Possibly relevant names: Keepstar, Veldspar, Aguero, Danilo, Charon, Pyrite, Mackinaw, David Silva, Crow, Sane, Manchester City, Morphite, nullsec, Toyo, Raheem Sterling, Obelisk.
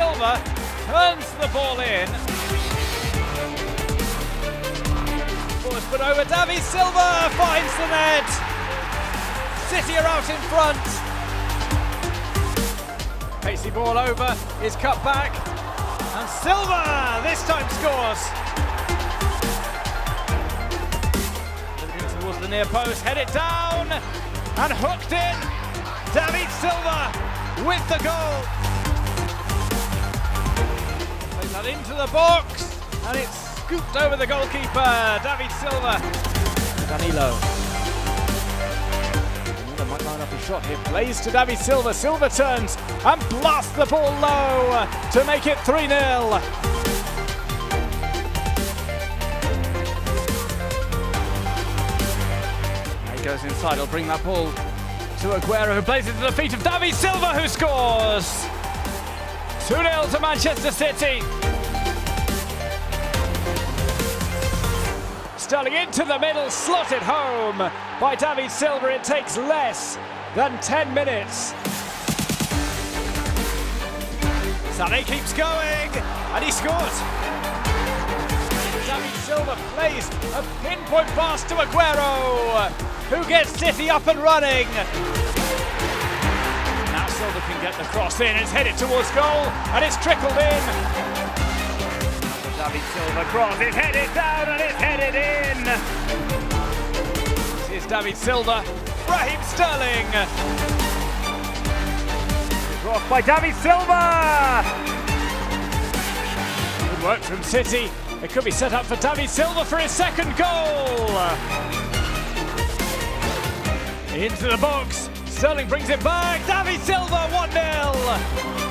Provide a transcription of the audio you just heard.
Silva turns the ball in. But over David Silva finds the net. City are out in front. Pacey ball over, is cut back. And Silva this time scores. Towards the near post, head it down and hooked in. David Silva with the goal. Plays that into the box and it's scooped over the goalkeeper. David Silva. Danilo. Danilo might line up a shot here. Plays to David Silva. Silva turns and blasts the ball low to make it 3-0. Goes inside, he'll bring that ball to Aguero, who plays it to the feet of David Silva, who scores! 2-0 to Manchester City. Sterling into the middle, slotted home by David Silva. It takes less than 10 minutes. Sane keeps going, and he scores! David Silva plays a pinpoint pass to Aguero, who gets City up and running. Now Silva can get the cross in, it's headed towards goal, and it's trickled in. David Silva cross, it's headed down and it's headed in. This is David Silva, Raheem Sterling. Cross by David Silva. Good work from City. It could be set up for David Silva for his second goal! Into the box, Sterling brings it back, David Silva 1-0!